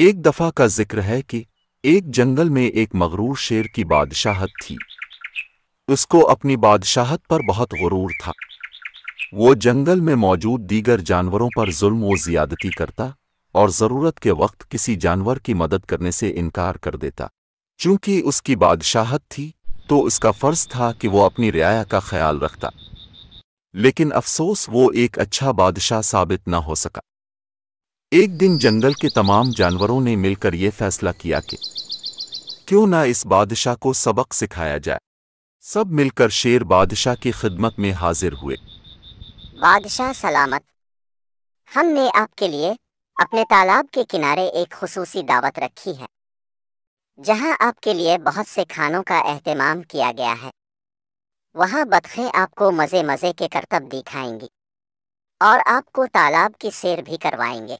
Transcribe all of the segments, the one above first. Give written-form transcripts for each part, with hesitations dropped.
एक दफ़ा का जिक्र है कि एक जंगल में एक मगरूर शेर की बादशाहत थी। उसको अपनी बादशाहत पर बहुत गुरूर था। वो जंगल में मौजूद दीगर जानवरों पर जुल्म व ज़ियादती करता और ज़रूरत के वक्त किसी जानवर की मदद करने से इनकार कर देता। चूँकि उसकी बादशाहत थी तो उसका फ़र्ज़ था कि वो अपनी रियाया का ख्याल रखता, लेकिन अफसोस वो एक अच्छा बादशाह साबित न हो सका। एक दिन जंगल के तमाम जानवरों ने मिलकर ये फैसला किया कि क्यों ना इस बादशाह को सबक सिखाया जाए। सब मिलकर शेर बादशाह की खिदमत में हाजिर हुए। बादशाह सलामत, हमने आपके लिए अपने तालाब के किनारे एक खुसूसी दावत रखी है, जहां आपके लिए बहुत से खानों का एहतमाम किया गया है। वहां बतखें आपको मज़े मज़े के करतब दिखाएंगी और आपको तालाब की सैर भी करवाएंगे।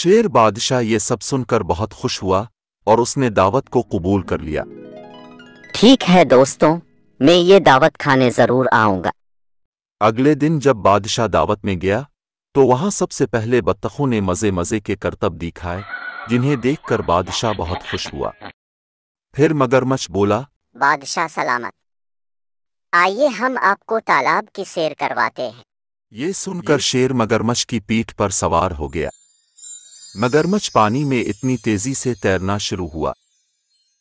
शेर बादशाह ये सब सुनकर बहुत खुश हुआ और उसने दावत को कबूल कर लिया। ठीक है दोस्तों, मैं ये दावत खाने जरूर आऊँगा। अगले दिन जब बादशाह दावत में गया तो वहाँ सबसे पहले बत्तखों ने मज़े मज़े के करतब दिखाए, जिन्हें देखकर बादशाह बहुत खुश हुआ। फिर मगरमच्छ बोला, बादशाह सलामत, आइए हम आपको तालाब की सैर करवाते हैं। ये सुनकर शेर मगरमच्छ की पीठ पर सवार हो गया। मगरमच्छ पानी में इतनी तेजी से तैरना शुरू हुआ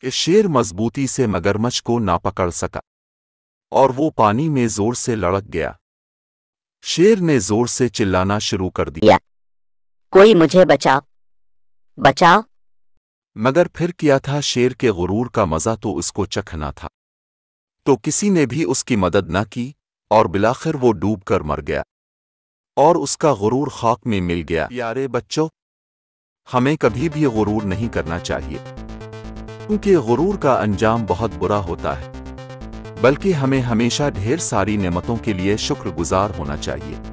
कि शेर मजबूती से मगरमच्छ को ना पकड़ सका और वो पानी में जोर से लड़क गया। शेर ने जोर से चिल्लाना शुरू कर दिया, कोई मुझे बचाओ, बचाओ। मगर फिर क्या था, शेर के गुरूर का मज़ा तो उसको चखना था, तो किसी ने भी उसकी मदद ना की और बिलाखिर वो डूब कर मर गया और उसका गुरूर खाक में मिल गया। यारे बच्चों, हमें कभी भी गुरूर नहीं करना चाहिए, क्योंकि गुरूर का अंजाम बहुत बुरा होता है, बल्कि हमें हमेशा ढेर सारी नेमतों के लिए शुक्रगुजार होना चाहिए।